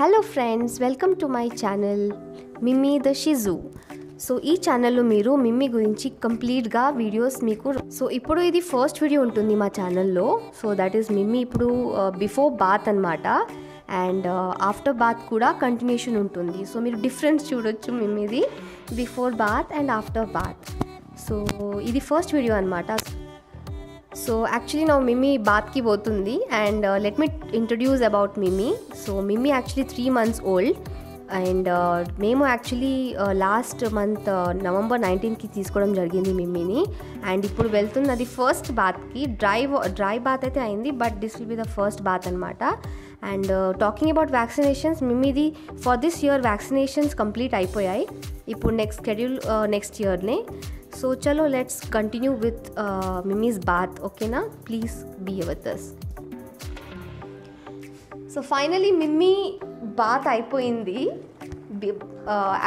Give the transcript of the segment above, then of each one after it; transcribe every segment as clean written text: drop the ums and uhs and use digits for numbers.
Hello friends, welcome to my channel Mimmy the షిజు. So ఈ ఛానల్లో మీరు మిమ్మీ గురించి కంప్లీట్గా వీడియోస్ మీకు. సో ఇప్పుడు ఇది ఫస్ట్ వీడియో ఉంటుంది మా ఛానల్లో. సో దట్ ఈస్ మిమ్మీ ఇప్పుడు బిఫోర్ బాత్ అన్నమాట, అండ్ ఆఫ్టర్ బాత్ కూడా కంటిన్యూషన్ ఉంటుంది. సో మీరు డిఫరెన్స్ చూడొచ్చు మిమ్మీది before bath and after bath. So ఇది ఫస్ట్ వీడియో అన్నమాట. సో యాక్చువల్లీ నా మిమ్మీ బాత్కి పోతుంది. And let me introduce about meme. So meme actually 3 months old. And మేము యాక్చువల్లీ లాస్ట్ మంత్ November 19కి తీసుకోవడం జరిగింది మిమ్మీని. అండ్ ఇప్పుడు వెళ్తున్నది ఫస్ట్ బాత్కి. డ్రై బాత్ అయితే అయింది, but this will be the first bath అనమాట. అండ్ టాకింగ్ అబౌట్ వ్యాక్సినేషన్స్, మిమ్మీది for this year vaccinations complete అయిపోయాయి. ఇప్పుడు నెక్స్ట్ షెడ్యూల్ నెక్స్ట్ ఇయర్నే. So चलो let's continue with Mimi's bath, okay ना? Please be with us. So finally Mimi bath అయిపోయింది.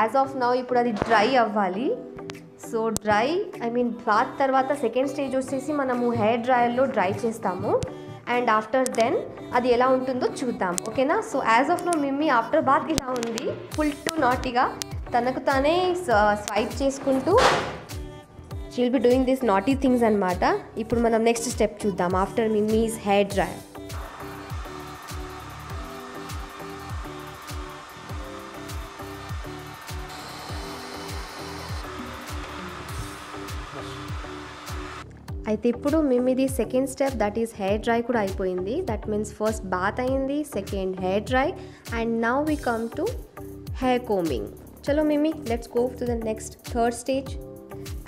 As of now ఇప్పుడు అది డ్రై అవ్వాలి. సో డ్రై బాత్ తర్వాత సెకండ్ స్టేజ్ వచ్చేసి మనము హెయిర్ డ్రైయర్లో డ్రై చేస్తాము. అండ్ ఆఫ్టర్ దెన్ అది ఎలా ఉంటుందో చూద్దాం, ఓకేనా? So as of now Mimmy after bath ఇలా ఉంది, ఫుల్ టు నాటీగా తనకు తానే స్వైప్ చేసుకుంటూ she will be doing these naughty things anamata. Ippudu manam next step chuddam after Mimi's hair dryer. Aithe ippudu Mimidi second step, that is hair dry kuda ayipoyindi. That means first bath ayindi, second hair dry, and now we come to hair combing. Chalo Mimi, let's go to the next third stage.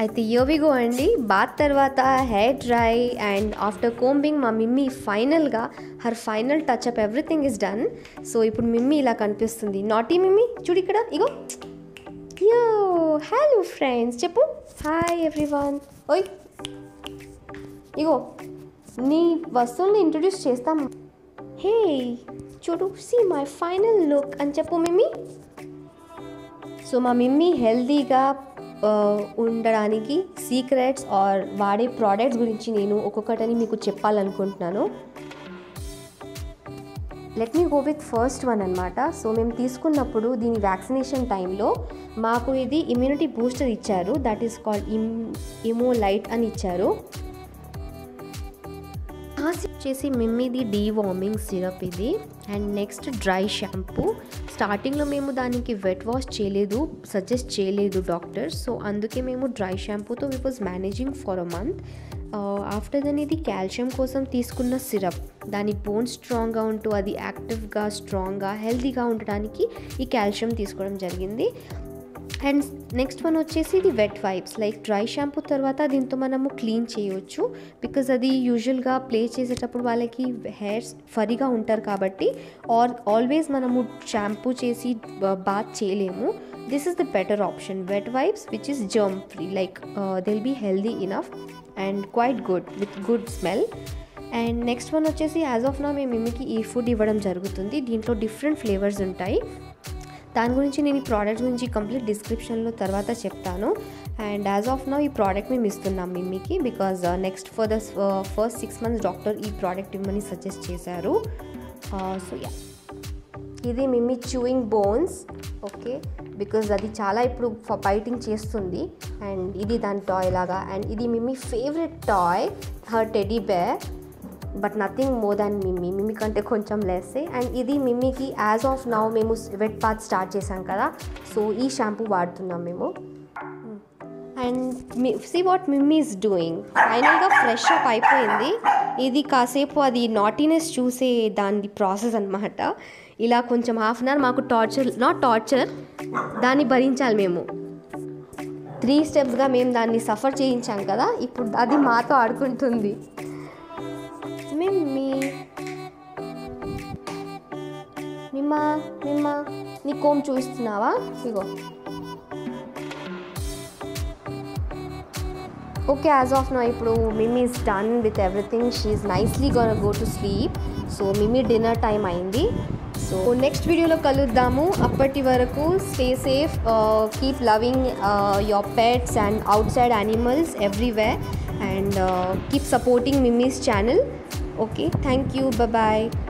అయితే యోవిగో అండి, bath తర్వాత hair dry and after combing మా Mimmy ఫైనల్గా her final touch up, everything is done. So ఇప్పుడు Mimmy ఇలా కనిపిస్తుంది. Naughty Mimmy చూడు ఇక్కడ, ఇగో. యో హలో ఫ్రెండ్స్ చెప్పు, హాయ్ ఎవ్రీవన్. ఓయ్ ఇగో నీ వస్తువుని ఇంట్రడ్యూస్ చేస్తాం. హే చూడు, సీ మై ఫైనల్ లుక్ అని చెప్పు మిమ్మీ. సో మా మిమ్మీ హెల్దీగా ఉండడానికి సీక్రెట్స్ ఆర్ వాడే ప్రోడక్ట్స్ గురించి నేను ఒక్కొక్కటని మీకు చెప్పాలనుకుంటున్నాను. Let me go with first one అనమాట. సో మేము తీసుకున్నప్పుడు దీని వ్యాక్సినేషన్ టైంలో మాకు ఇది ఇమ్యూనిటీ బూస్టర్ ఇచ్చారు. దట్ ఈస్ కాల్డ్ ఇమోలైట్ అని ఇచ్చారు. ఫస్ట్ వచ్చేసి మిమ్మీది డీవార్మింగ్ సిరప్ ఇది, అండ్ నెక్స్ట్ డ్రై షాంపూ. స్టార్టింగ్లో మేము దానికి వెట్ వాష్ చేయలేదు, సజెస్ట్ చేయలేదు డాక్టర్స్. సో అందుకే మేము డ్రై షాంపూతో we was managing for a month. After then ఇది కాల్షియం కోసం తీసుకున్న సిరప్. దాని బోన్ స్ట్రాంగ్గా ఉంటూ అది యాక్టివ్గా స్ట్రాంగ్గా హెల్తీగా ఉండడానికి ఈ కాల్షియం తీసుకోవడం జరిగింది. అండ్ నెక్స్ట్ వన్ వచ్చేసి ఇది wet wipes. Like dry shampoo తర్వాత దీంతో మనము క్లీన్ చేయవచ్చు, బికాజ్ అది యూజువల్గా ప్లే చేసేటప్పుడు వాళ్ళకి హెయిర్స్ ఫరీగా ఉంటారు కాబట్టి ఆల్వేస్ మనము షాంపూ చేసి బాత్ చేయలేము. This is the better option, wet wipes which is germ free. Like they will be healthy enough and quite good with good smell. And next one వచ్చేసి as of now మేము మిమ్మీకి ఈ food ఇవ్వడం జరుగుతుంది. దీంట్లో different flavours ఉంటాయి. దాని గురించి నేను ఈ ప్రోడక్ట్ గురించి కంప్లీట్ డిస్క్రిప్షన్లో తర్వాత చెప్తాను. అండ్ యాజ్ ఆఫ్ నౌ ఈ ప్రోడక్ట్ మేము ఇస్తున్నాం మిమ్మీకి, because next for the first 6 months doctor ఈ ప్రోడక్ట్ ఇమ్మని సజెస్ట్ చేశారు. సో యా ఇది Mimmy chewing bones, okay, because అది చాలా ఇప్పుడు ఫైటింగ్ చేస్తుంది. అండ్ ఇది దాని టాయ్ లాగా. అండ్ ఇది Mimmy favourite toy, her teddy bear, but nothing more than Mimmy, Mimmy కంటే కొంచెం లెస్సే. అండ్ ఇది మిమ్మీకి యాజ్ ఆఫ్ నౌ మేము వెట్ బాత్ స్టార్ట్ చేసాం కదా, సో ఈ షాంపూ వాడుతున్నాం మేము. And see what Mimmy is doing. ఫైనల్గా ఫ్రెష్ అప్ అయిపోయింది. ఇది కాసేపు అది నాటీనెస్ చూసే దాని ప్రాసెస్ అన్నమాట. ఇలా కొంచెం హాఫ్ అన్ అవర్ మాకు నాట్ టార్చర్ దాన్ని భరించాలి మేము. 3 steps మేము దాన్ని సఫర్ చేయించాం కదా, ఇప్పుడు అది మాతో ఆడుకుంటుంది. మిమ్మీ మిమ్మా మిమ్మా నీ కోమ్ చూస్తున్నావా? ఇగో ఓకే, యాజ్ ఆఫ్ నౌ ఇప్పుడు meme is done with everything. She is nicely gonna go to sleep. So meme dinner time అయింది. సో నెక్స్ట్ వీడియోలో కలుద్దాము. అప్పటి వరకు stay safe, keep loving your pets and outside animals everywhere, and keep supporting మిమ్మీస్ channel. Okay, thank you, bye bye.